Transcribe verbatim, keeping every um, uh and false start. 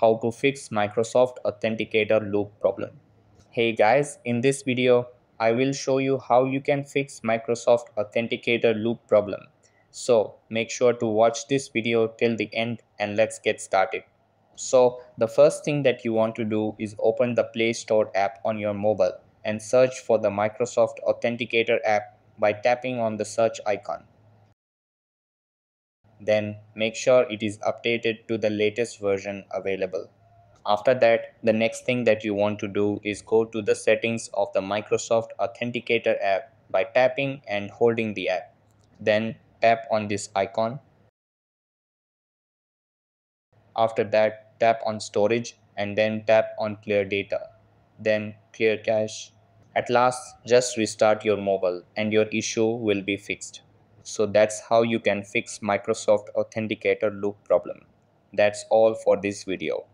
how to fix Microsoft Authenticator loop problem. Hey guys, in this video I will show you how you can fix Microsoft Authenticator loop problem. So make sure to watch this video till the end and let's get started. So the first thing that you want to do is open the Play Store app on your mobile and search for the Microsoft Authenticator app by tapping on the search icon. Then make sure it is updated to the latest version available. After that, the next thing that you want to do is go to the settings of the Microsoft Authenticator app by tapping and holding the app. Then tap on this icon. After that, tap on storage and then tap on clear data, then clear cache. At last, just restart your mobile and your issue will be fixed. So that's how you can fix Microsoft Authenticator loop problem. That's all for this video.